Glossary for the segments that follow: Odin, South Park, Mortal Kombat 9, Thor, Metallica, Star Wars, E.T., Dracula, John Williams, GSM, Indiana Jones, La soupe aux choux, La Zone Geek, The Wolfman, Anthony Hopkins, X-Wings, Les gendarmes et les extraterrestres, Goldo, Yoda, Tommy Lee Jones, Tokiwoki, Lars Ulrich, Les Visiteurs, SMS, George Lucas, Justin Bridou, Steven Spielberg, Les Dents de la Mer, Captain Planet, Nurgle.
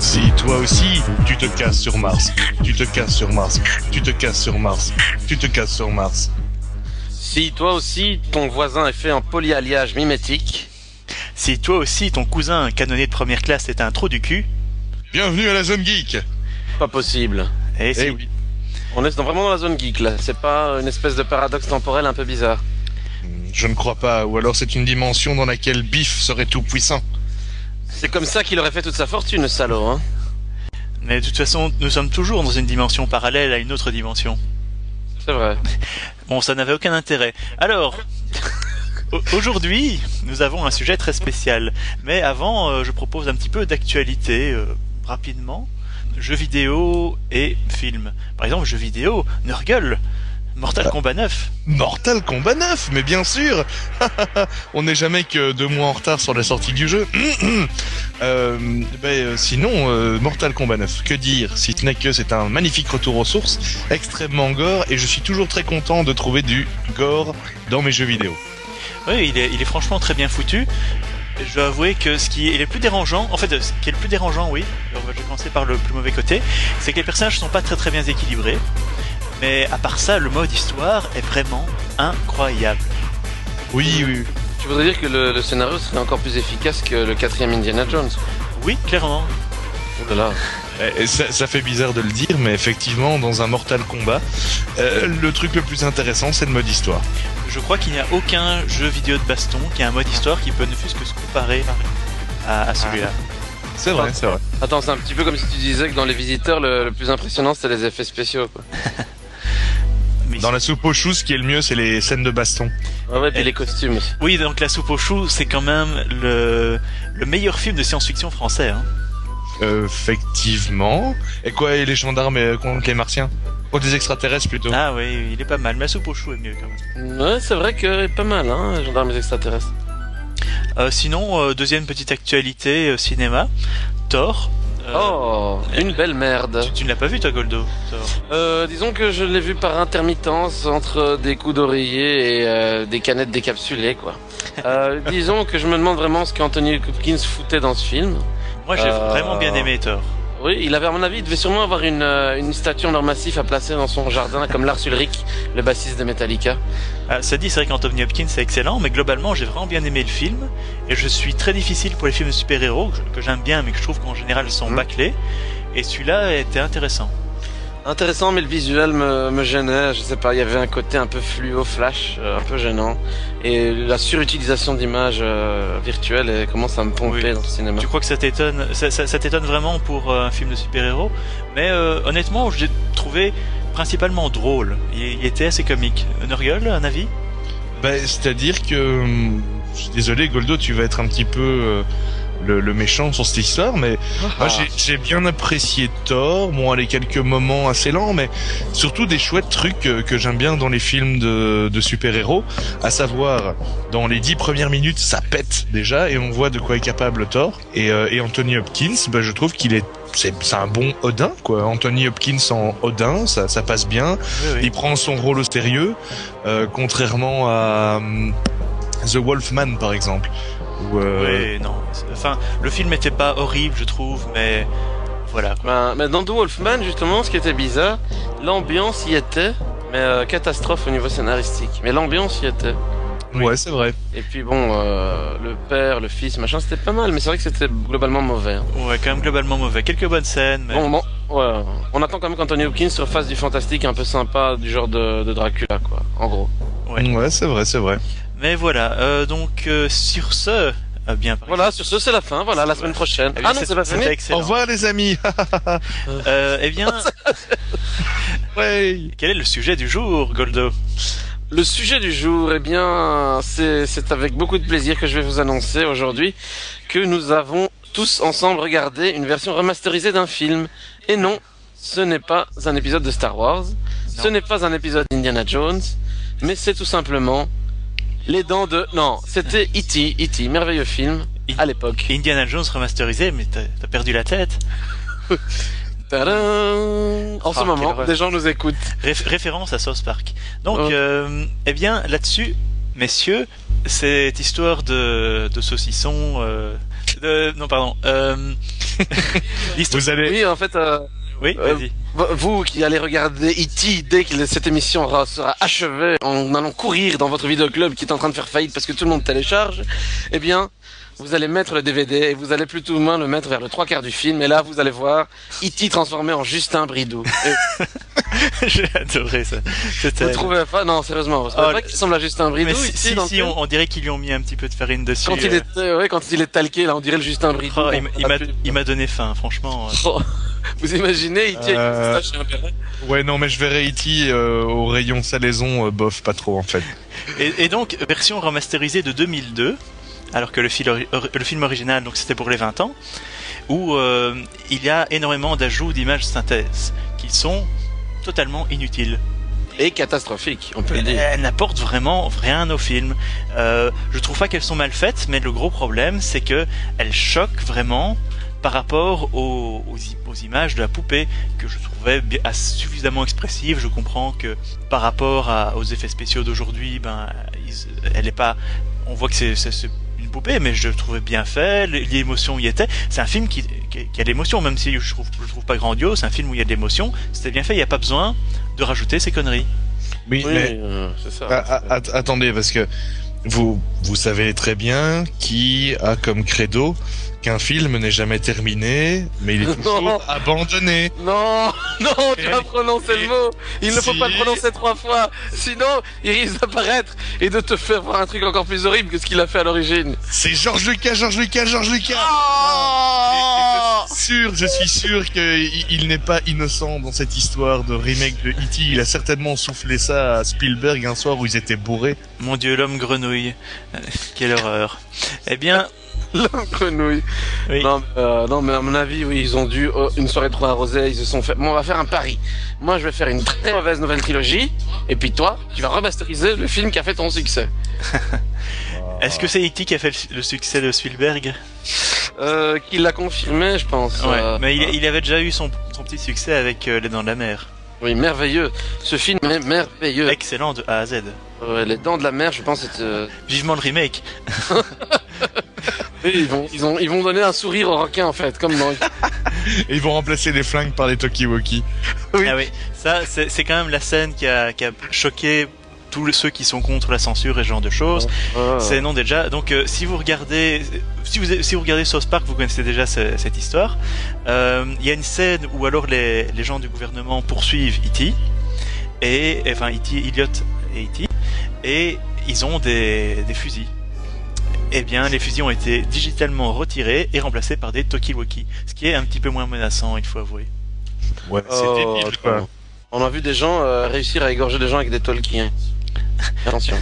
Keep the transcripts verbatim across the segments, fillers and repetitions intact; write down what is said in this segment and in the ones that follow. Si toi aussi, tu te casses sur Mars, tu te casses sur Mars, tu te casses sur Mars, tu te casses sur Mars. Si toi aussi, ton voisin est fait en polyalliage mimétique. Si toi aussi, ton cousin, un canonnier de première classe, est un trou du cul. Bienvenue à la zone geek. Pas possible. Et si... oui. On est vraiment dans la zone geek là, c'est pas une espèce de paradoxe temporel un peu bizarre? Je ne crois pas, ou alors c'est une dimension dans laquelle Biff serait tout puissant. C'est comme ça qu'il aurait fait toute sa fortune, le salaud, hein. Mais de toute façon, nous sommes toujours dans une dimension parallèle à une autre dimension. C'est vrai. Bon, ça n'avait aucun intérêt. Alors, aujourd'hui, nous avons un sujet très spécial. Mais avant, euh, je propose un petit peu d'actualité, euh, rapidement. Jeux vidéo et films. Par exemple, jeux vidéo, Nurgle, Mortal Kombat neuf. Mortal Kombat neuf, mais bien sûr. On n'est jamais que deux mois en retard sur la sortie du jeu. euh, ben, sinon, euh, Mortal Kombat neuf, que dire, si ce n'est que c'est un magnifique retour aux sources, extrêmement gore, et je suis toujours très content de trouver du gore dans mes jeux vidéo. Oui, il est, il est franchement très bien foutu. Je dois avouer que ce qui est le plus dérangeant, en fait, ce qui est le plus dérangeant, oui, je vais commencer par le plus mauvais côté, c'est que les personnages sont pas très très bien équilibrés, mais à part ça, le mode histoire est vraiment incroyable. Oui, oui. Tu voudrais dire que le, le scénario serait encore plus efficace que le quatrième Indiana Jones? Oui, clairement. Oh là là. Ça, ça fait bizarre de le dire, mais effectivement, dans un Mortal Kombat, euh, le truc le plus intéressant, c'est le mode histoire. Je crois qu'il n'y a aucun jeu vidéo de baston qui a un mode histoire qui peut ne fût-ce que se comparer à, à celui-là. C'est vrai, c'est vrai. Attends, c'est un petit peu comme si tu disais que dans Les Visiteurs, le, le plus impressionnant, c'était les effets spéciaux, quoi. Dans La soupe aux choux, ce qui est le mieux, c'est les scènes de baston. Ouais, ouais, puis et les costumes. Oui, donc La soupe aux choux, c'est quand même le, le meilleur film de science-fiction français, hein. Euh, effectivement. Et quoi, et les gendarmes et, euh, contre les martiens? Contre les extraterrestres plutôt. Ah oui, il est pas mal. Mais la soupe aux choux est mieux quand même. Ouais, c'est vrai qu'il est pas mal, hein, les gendarmes et les extraterrestres. Euh, sinon, euh, deuxième petite actualité, euh, cinéma. Thor. Euh, oh, euh, une belle merde. Tu, tu ne l'as pas vu, toi, Goldo? Euh, disons que je l'ai vu par intermittence entre des coups d'oreiller et euh, des canettes décapsulées, quoi. Euh, disons que je me demande vraiment ce qu'Anthony Hopkins foutait dans ce film. Moi, j'ai euh... vraiment bien aimé Thor. Oui, il avait, à mon avis, il devait sûrement avoir une, une statue en or massif à placer dans son jardin, comme Lars Ulrich, le bassiste de Metallica. Ah, ça dit, c'est vrai qu'Anthony Hopkins c'est excellent, mais globalement, j'ai vraiment bien aimé le film. Et je suis très difficile pour les films de super-héros, que j'aime bien, mais que je trouve qu'en général, ils sont mmh. bâclés. Et celui-là était intéressant. Intéressant, mais le visuel me, me gênait, je sais pas, il y avait un côté un peu fluo, flash, euh, un peu gênant. Et la surutilisation d'images euh, virtuelles commence à me pomper oui. dans le cinéma. Tu crois que ça t'étonne, ça, ça, ça t'étonne vraiment pour euh, un film de super-héros? Mais euh, honnêtement, je l'ai trouvé principalement drôle. Il, il était assez comique. Nurgle, un avis? Bah, c'est-à-dire que... Je suis désolé, Goldo, tu vas être un petit peu... Euh... Le, le méchant sur cette histoire, mais ah. moi j'ai bien apprécié Thor. Bon, allez, quelques moments assez lents, mais surtout des chouettes trucs que, que j'aime bien dans les films de, de super-héros, à savoir, dans les dix premières minutes, ça pète déjà, et on voit de quoi est capable Thor. Et, euh, et Anthony Hopkins, bah, je trouve qu'il est... c'est un bon Odin, quoi. Anthony Hopkins en Odin, ça, ça passe bien. Oui, oui. Il prend son rôle au sérieux, euh, contrairement à euh, The Wolfman, par exemple. Ouais, non. Enfin, le film n'était pas horrible, je trouve, mais voilà. Bah, mais dans The Wolfman, justement, ce qui était bizarre, l'ambiance y était, mais euh, catastrophe au niveau scénaristique. Mais l'ambiance y était. Oui. Ouais, c'est vrai. Et puis bon, euh, le père, le fils, machin, c'était pas mal, mais c'est vrai que c'était globalement mauvais. Hein. Ouais, quand même globalement mauvais. Quelques bonnes scènes, mais... Bon, bon, ouais. On attend quand même qu'Anthony Hopkins se fasse du fantastique un peu sympa, du genre de, de Dracula, quoi, en gros. Ouais, ouais c'est vrai, c'est vrai. Mais voilà, euh, donc euh, sur ce, euh, bien. Voilà, sur ce, c'est la fin. Voilà, la semaine prochaine. Ah, ah non, c'est pas fini. Au revoir, les amis. euh, eh bien, ouais. Quel est le sujet du jour, Goldo? Le sujet du jour, eh bien, c'est avec beaucoup de plaisir que je vais vous annoncer aujourd'hui que nous avons tous ensemble regardé une version remasterisée d'un film. Et non, ce n'est pas un épisode de Star Wars, non. Ce n'est pas un épisode d'Indiana Jones, mais c'est tout simplement Les Dents de... Non, c'était E T, E T, merveilleux film, à l'époque. Indiana Jones remasterisé, mais t'as perdu la tête. Tadam! En ce moment, des gens nous écoutent. Réf- référence à South Park. Donc, oh. euh, eh bien, là-dessus, messieurs, cette histoire de, de saucisson, euh, de, non, pardon, euh, l'histoire... Vous allez... Oui, en fait, euh, oui, euh, vas-y. Vous qui allez regarder E T dès que cette émission sera achevée, en allant courir dans votre vidéoclub qui est en train de faire faillite parce que tout le monde télécharge, eh bien, vous allez mettre le D V D et vous allez plutôt ou moins le mettre vers le trois quarts du film. Et là, vous allez voir E T transformé en Justin Bridou. Et... J'ai adoré ça. C'était... Vous trouvez pas? Non, sérieusement. Vous trouvez oh, pas qu'il ressemble à Justin Bridou? Mais si, ici, si, donc... si on, on dirait qu'ils lui ont mis un petit peu de farine dessus. Quand il est, euh... ouais, quand il est talqué, là, on dirait le Justin Bridou. Oh, il, il, m'a, pu... il m'a donné faim, franchement. Oh, vous imaginez E T avec euh... une moustache et un perret? Ouais, non, mais je verrai E T euh, au rayon salaison, euh, bof, pas trop en fait. Et, et donc, version remasterisée de deux mille deux. Alors que le film, le film original, donc c'était pour les vingt ans, où euh, il y a énormément d'ajouts d'images synthèses qui sont totalement inutiles. Et catastrophiques, on peut le dire. Elles n'apportent vraiment rien au film. Euh, je trouve pas qu'elles sont mal faites, mais le gros problème, c'est que elles choquent vraiment par rapport aux, aux, aux images de la poupée, que je trouvais bien, suffisamment expressive. Je comprends que par rapport à, aux effets spéciaux d'aujourd'hui, ben, ils, elle est pas. On voit que c'est, c'est, c'est poupée, mais je le trouvais bien fait, l'émotion y était. C'est un film qui, qui, qui a de l'émotion, même si je trouve, je trouve pas grandiose, c'est un film où il y a de l'émotion, c'était bien fait, il n'y a pas besoin de rajouter ces conneries. Oui, oui mais euh, c'est ça. A, a, attendez, parce que vous, vous savez très bien qui a comme credo qu'un film n'est jamais terminé, mais il est toujours abandonné. Non, non, tu vas prononcer le mot. Il ne si... faut pas le prononcer trois fois. Sinon, il risque d'apparaître et de te faire voir un truc encore plus horrible que ce qu'il a fait à l'origine. C'est George Lucas, George Lucas, George Lucas. Oh et, et je suis sûr, je suis sûr qu'il il n'est pas innocent dans cette histoire de remake de E T. Il a certainement soufflé ça à Spielberg un soir où ils étaient bourrés. Mon Dieu, l'homme grenouille. Quelle horreur. Eh bien... La grenouille. Oui. Non, euh, non, mais à mon avis, oui, ils ont dû oh, une soirée trop arrosée. Ils se sont fait. Bon, on va faire un pari. Moi, je vais faire une très mauvaise nouvelle trilogie. Et puis toi, tu vas remasteriser le film qui a fait ton succès. Est-ce que c'est E T qui a fait le succès de Spielberg? Euh, qui l'a confirmé, je pense. Ouais. Euh, mais il, il avait déjà eu son, son petit succès avec euh, Les Dents de la Mer. Oui, merveilleux. Ce film est merveilleux. Excellent de A à Z. Euh, Les Dents de la Mer, je pense, c'est. Euh... Vivement le remake. Et ils vont, ils ont, ils vont donner un sourire au requin en fait, comme dans. Et ils vont remplacer les flingues par les Tokiwoki. Oui. Ah oui, ça c'est, c'est quand même la scène qui a, qui a choqué tous ceux qui sont contre la censure et ce genre de choses. Oh. C'est non déjà. Donc euh, si vous regardez, si vous si vous regardez South Park, vous connaissez déjà ce, cette histoire. Il euh, y a une scène où alors les les gens du gouvernement poursuivent E T et enfin E T, Elliot et E T et ils ont des des fusils. Eh bien, les fusils ont été digitalement retirés et remplacés par des Tokiwoki, ce qui est un petit peu moins menaçant, il faut avouer. Ouais, c'est oh, débile, quoi. On a vu des gens euh, réussir à égorger des gens avec des Tolkien. Hein. Attention.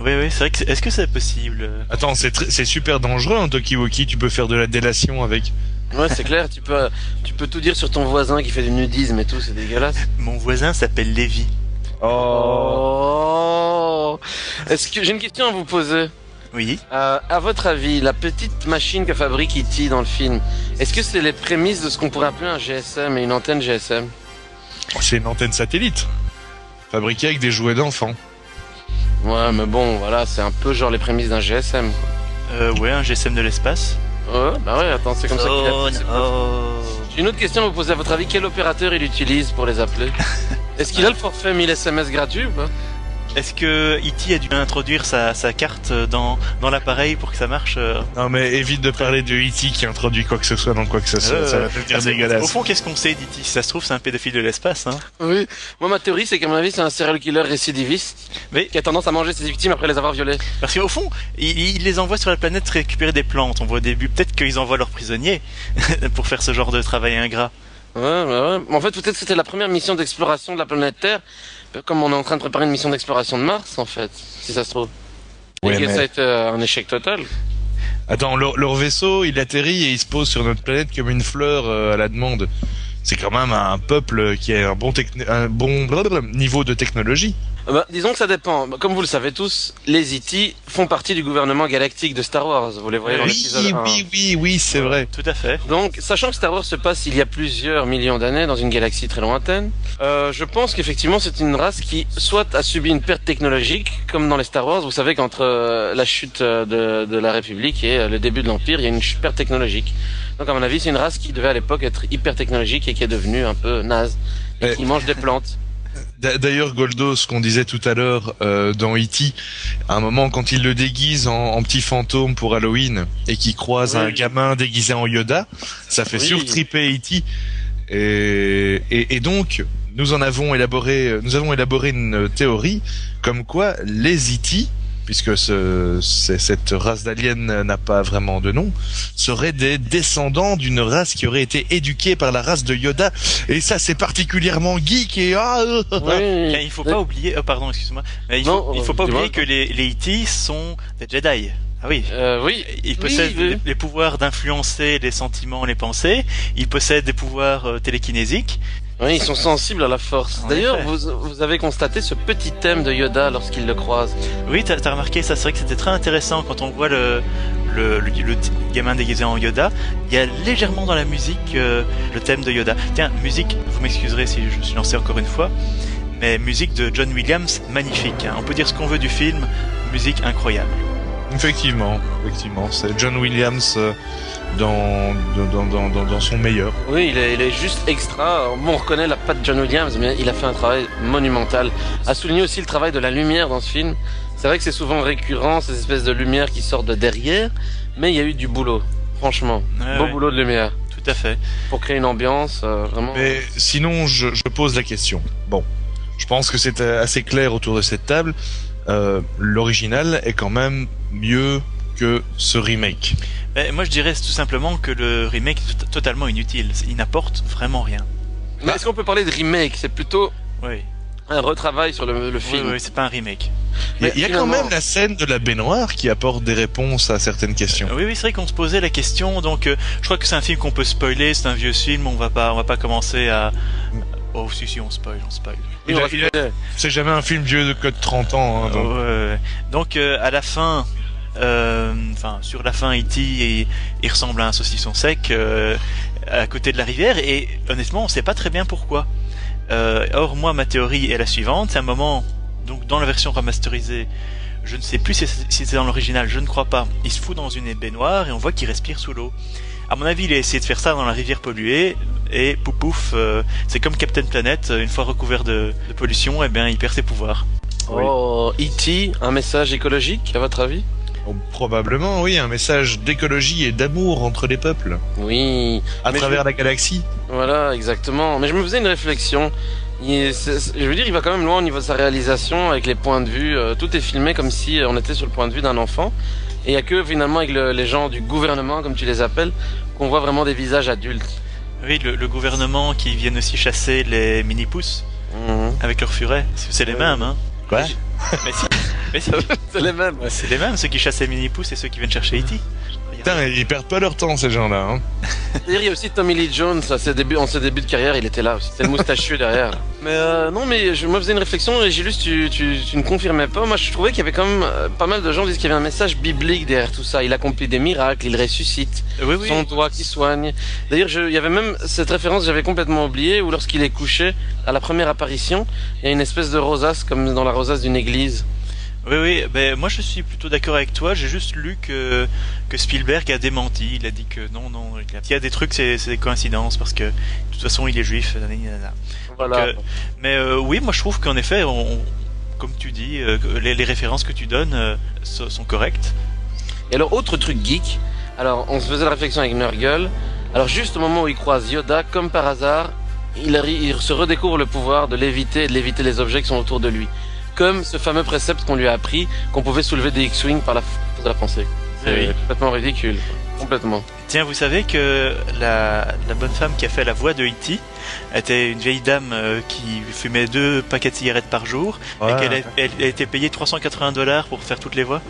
Oui, oui, c'est vrai que c'est... Est-ce que c'est possible? Attends, c'est, tr... c'est super dangereux, un Tokiwoki, tu peux faire de la délation avec... Ouais, c'est clair, tu peux, tu peux tout dire sur ton voisin qui fait du nudisme et tout, c'est dégueulasse. Mon voisin s'appelle Lévi. Oh, oh. Est-ce que... J'ai une question à vous poser. Oui. Euh, à votre avis, la petite machine que fabrique E T dans le film, est-ce que c'est les prémices de ce qu'on pourrait appeler un G S M et une antenne G S M? Oh, c'est une antenne satellite, fabriquée avec des jouets d'enfants. Ouais, mais bon, voilà, c'est un peu genre les prémices d'un G S M. Euh, ouais, un G S M de l'espace. Ouais, bah ouais, attends, c'est comme ça qu'il a fait. J'ai une autre question à vous poser. À votre avis, quel opérateur il utilise pour les appeler? Est-ce qu'il a le forfait mille S M S gratuit ou pas? Est-ce que E T a dû introduire sa, sa carte dans, dans l'appareil pour que ça marche? Non, mais évite de parler de E T qui introduit quoi que ce soit dans quoi que ce soit, euh, ça va te dire dégueulasse. Au fond, qu'est-ce qu'on sait d'E T? Si ça se trouve, c'est un pédophile de l'espace, hein. Oui. Moi, ma théorie, c'est qu'à mon avis, c'est un serial killer récidiviste mais... qui a tendance à manger ses victimes après les avoir violées. Parce qu'au fond, il, il les envoie sur la planète récupérer des plantes. On voit au début, peut-être qu'ils envoient leurs prisonniers pour faire ce genre de travail ingrat. Ouais, ouais, ouais. En fait, peut-être que c'était la première mission d'exploration de la planète Terre, comme on est en train de préparer une mission d'exploration de Mars, en fait, si ça se trouve. Oui, et mais... ça a été un échec total. Attends, leur, leur vaisseau, il atterrit et il se pose sur notre planète comme une fleur à la demande. c'est quand même un peuple qui a un bon, techni- un bon niveau de technologie. Bah, disons que ça dépend. Comme vous le savez tous, les E T font partie du gouvernement galactique de Star Wars. Vous les voyez dans oui, l'épisode un. Oui, oui, oui, c'est vrai. Tout à fait. Donc, sachant que Star Wars se passe il y a plusieurs millions d'années dans une galaxie très lointaine, euh, je pense qu'effectivement c'est une race qui soit a subi une perte technologique, comme dans les Star Wars. Vous savez qu'entre euh, la chute de, de la République et euh, le début de l'Empire, il y a une perte technologique. Donc, à mon avis, c'est une race qui devait à l'époque être hyper technologique et qui est devenue un peu naze et ouais. qui mange des plantes. D'ailleurs, Goldo, ce qu'on disait tout à l'heure euh, dans E T, à un moment, quand il le déguise en, en petit fantôme pour Halloween et qu'il croise oui. un gamin déguisé en Yoda, ça fait oui. surtriper E T. Et, et, et donc, nous en avons élaboré, nous avons élaboré une théorie comme quoi les E T, puisque ce, c'est, cette race d'aliens n'a pas vraiment de nom, seraient des descendants d'une race qui aurait été éduquée par la race de Yoda. Et ça, c'est particulièrement geek et... Ah, oui. Il faut pas oublier... Oh, pardon, excuse-moi. Mais il, non, faut, il faut pas oublier que les, les E T sont des Jedi. Ah oui. Euh, oui. Ils possèdent oui, oui. Les, les pouvoirs d'influencer les sentiments, les pensées. Ils possèdent des pouvoirs euh, télékinésiques. Oui, ils sont sensibles à la force. En D'ailleurs, vous, vous avez constaté ce petit thème de Yoda lorsqu'il le croise. Oui, t'as, t'as remarqué ça, c'est vrai que c'était très intéressant quand on voit le, le, le, le gamin déguisé en Yoda. Il y a légèrement dans la musique euh, le thème de Yoda. Tiens, musique, vous m'excuserez si je suis lancé encore une fois, mais musique de John Williams, magnifique. Hein. On peut dire ce qu'on veut du film, musique incroyable. Effectivement, effectivement, c'est John Williams euh, dans, dans, dans, dans, dans son meilleur. Oui, il est, il est juste extra. Bon, on reconnaît la patte de John Williams, mais il a fait un travail monumental. À souligner aussi le travail de la lumière dans ce film. C'est vrai que c'est souvent récurrent, ces espèces de lumière qui sortent de derrière, mais il y a eu du boulot, franchement. Ouais, Beau ouais. boulot de lumière. Tout à fait. Pour créer une ambiance, euh, vraiment... Mais sinon, je, je pose la question. Bon, je pense que c'est assez clair autour de cette table. Euh, l'original est quand même mieux que ce remake. Mais moi je dirais tout simplement que le remake est t- totalement inutile, il n'apporte vraiment rien. Mais est-ce qu'on peut parler de remake ? C'est plutôt oui. un retravail sur le, le film. Oui, oui, c'est pas un remake. Mais il y a finalement... quand même la scène de la baignoire qui apporte des réponses à certaines questions. Oui, oui, c'est vrai qu'on se posait la question, donc euh, je crois que c'est un film qu'on peut spoiler, c'est un vieux film, on va pas, on va pas commencer à... Oh si si on spoil, on spoil. Il a, il a, c'est jamais un film vieux de code trente ans. Hein, donc euh, donc euh, à la fin, enfin euh, sur la fin, E T il, il ressemble à un saucisson sec euh, à côté de la rivière et honnêtement on sait pas très bien pourquoi. Euh, or moi ma théorie est la suivante, c'est un moment donc dans la version remasterisée, je ne sais plus si c'est, si c'est dans l'original, je ne crois pas. Il se fout dans une baignoire et on voit qu'il respire sous l'eau. À mon avis, il a essayé de faire ça dans la rivière polluée et pouf pouf, euh, c'est comme Captain Planet, une fois recouvert de, de pollution, et eh bien il perd ses pouvoirs. Oui. Oh, E T, un message écologique, à votre avis ? Oh, probablement, oui, un message d'écologie et d'amour entre les peuples. Oui. À travers je... la galaxie. Voilà, exactement. Mais je me faisais une réflexion. Il, c'est, c'est, je veux dire, il va quand même loin au niveau de sa réalisation, avec les points de vue. Euh, tout est filmé comme si on était sur le point de vue d'un enfant. Et il n'y a que finalement avec le, les gens du gouvernement, comme tu les appelles, qu'on voit vraiment des visages adultes. Oui, le, le gouvernement qui viennent aussi chasser les mini-pousses mmh. avec leur furet. C'est les mêmes, hein. Quoi ? Mais si, mais si. C'est les mêmes. Ouais. C'est les mêmes, ceux qui chassent les mini-pousses et ceux qui viennent chercher E T. Putain, ils perdent pas leur temps, ces gens-là. Hein. D'ailleurs, il y a aussi Tommy Lee Jones, à ses débuts, en ses débuts de carrière, il était là aussi. C'était le moustachu derrière. Mais euh, non, mais je me faisais une réflexion et Gilus, tu, tu, tu ne confirmais pas. Moi, je trouvais qu'il y avait quand même pas mal de gens qui disaient qu'il y avait un message biblique derrière tout ça. Il accomplit des miracles, il ressuscite, oui, oui. son doigt qui soigne. D'ailleurs, je, il y avait même cette référence que j'avais complètement oubliée où lorsqu'il est couché, à la première apparition, il y a une espèce de rosace, comme dans la rosace d'une église. Oui, oui, ben, moi je suis plutôt d'accord avec toi, j'ai juste lu que, que Spielberg a démenti, il a dit que non, non, il y a des trucs, c'est, c'est des coïncidences, parce que de toute façon il est juif, nanana. nanana. Voilà. Donc, euh, mais euh, oui, moi je trouve qu'en effet, on, on, comme tu dis, euh, les, les références que tu donnes euh, sont correctes. Et alors, autre truc geek, alors on se faisait la réflexion avec Nurgle, alors juste au moment où il croise Yoda, comme par hasard, il, il se redécouvre le pouvoir de l'éviter et de l'éviter les objets qui sont autour de lui. Comme ce fameux précepte qu'on lui a appris, qu'on pouvait soulever des X-Wings par la force de la pensée. C'est oui. complètement ridicule. Complètement. Tiens, vous savez que la, la bonne femme qui a fait la voix de E T était une vieille dame qui fumait deux paquets de cigarettes par jour ouais. et qu'elle a, elle a été payée trois cent quatre-vingts dollars pour faire toutes les voix ?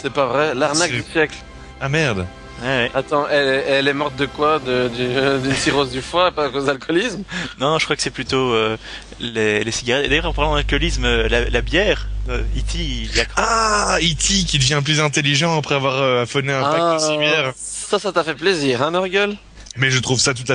C'est pas vrai, l'arnaque c'est... du siècle. Ah merde. Ouais, ouais. Attends, elle, elle est morte de quoi? De, de, d'une cirrhose du foie, pas à cause d'alcoolisme? Non, non, je crois que c'est plutôt euh, les, les cigarettes. Et d'ailleurs, en parlant d'alcoolisme, la, la bière, euh, E T, il y a... Ah, E T qui devient plus intelligent après avoir euh, affonné un ah, pack de cigarettes. Ça, ça t'a fait plaisir, hein, Nurgle? Mais je trouve ça tout à fait...